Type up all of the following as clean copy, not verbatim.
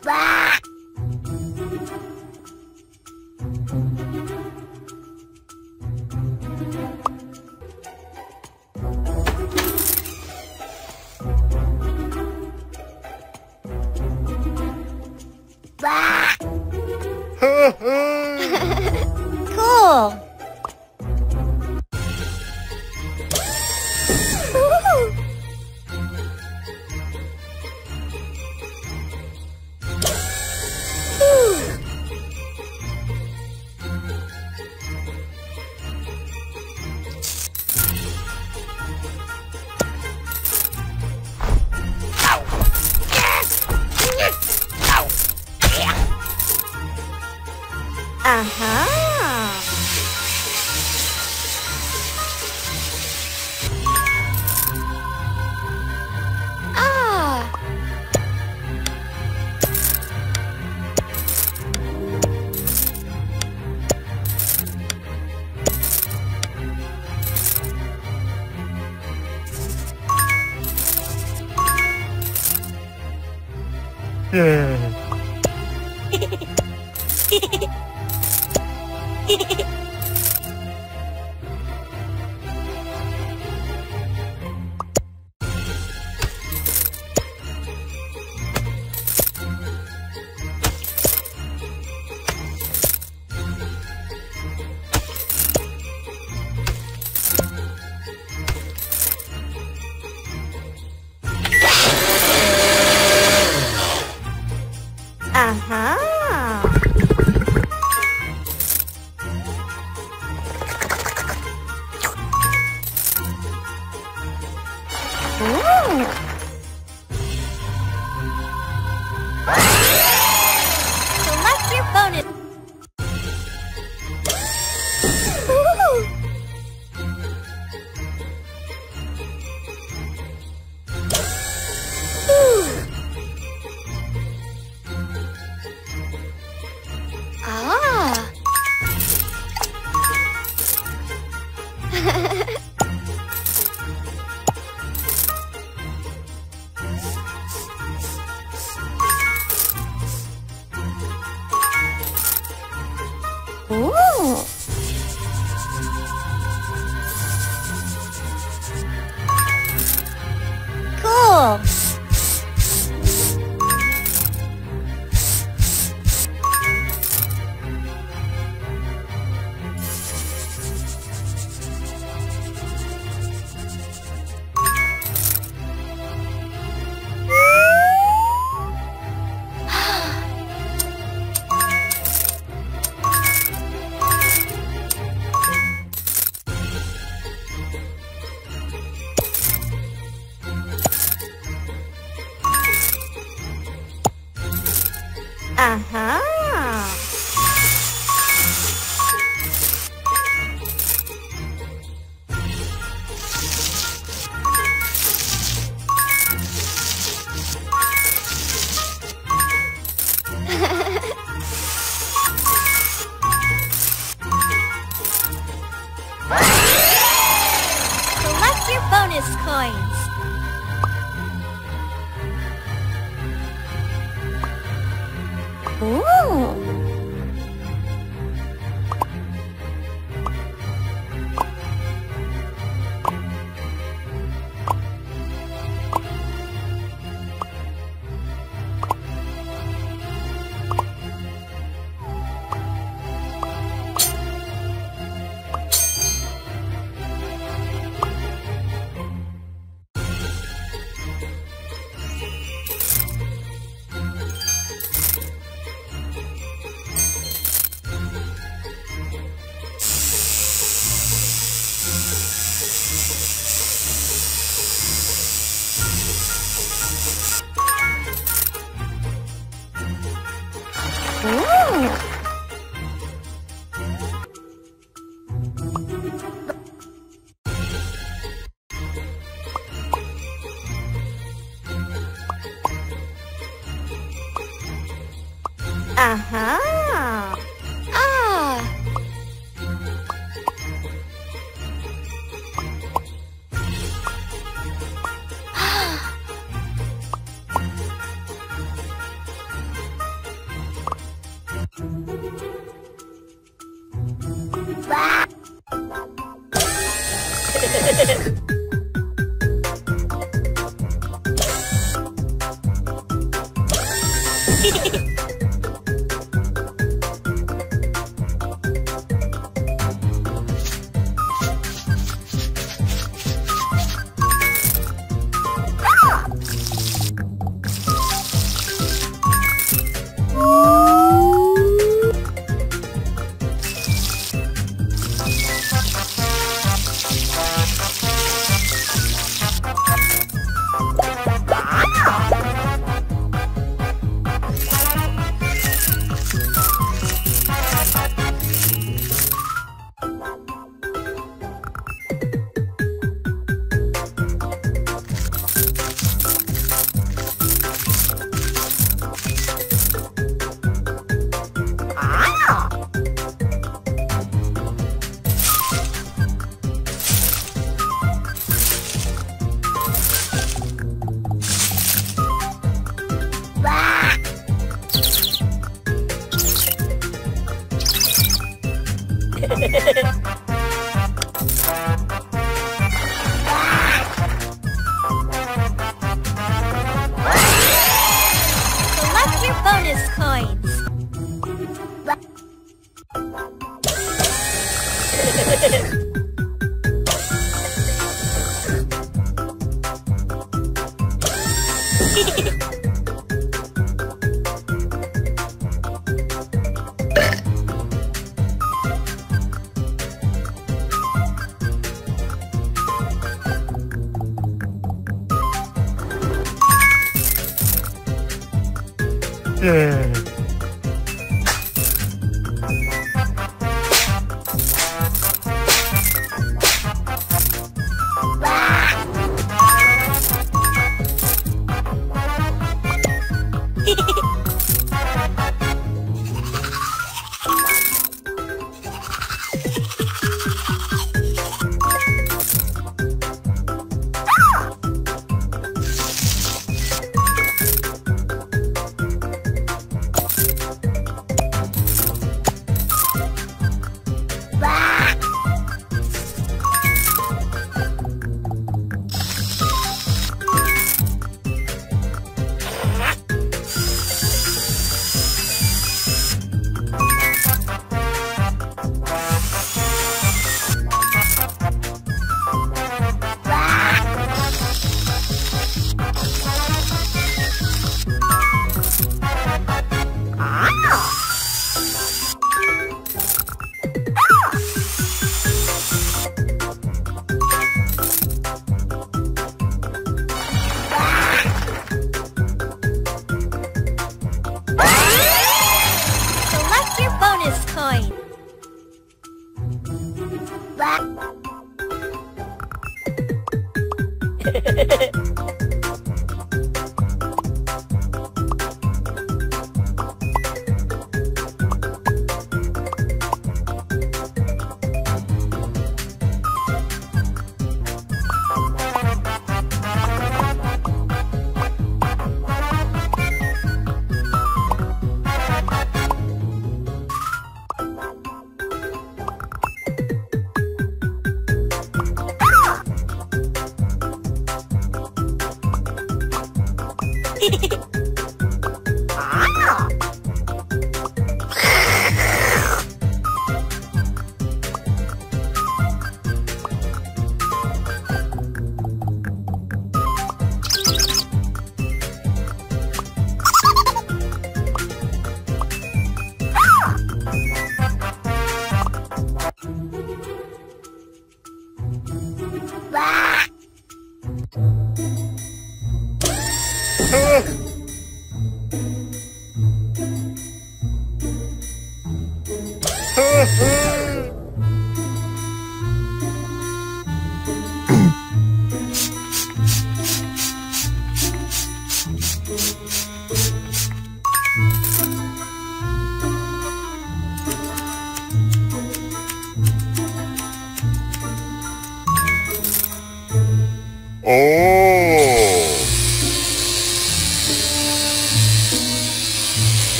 Cool.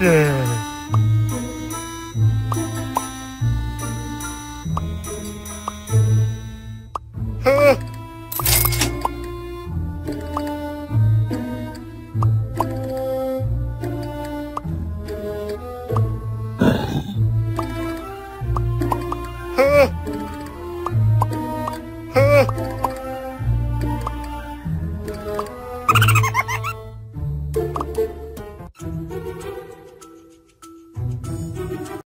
Yeah.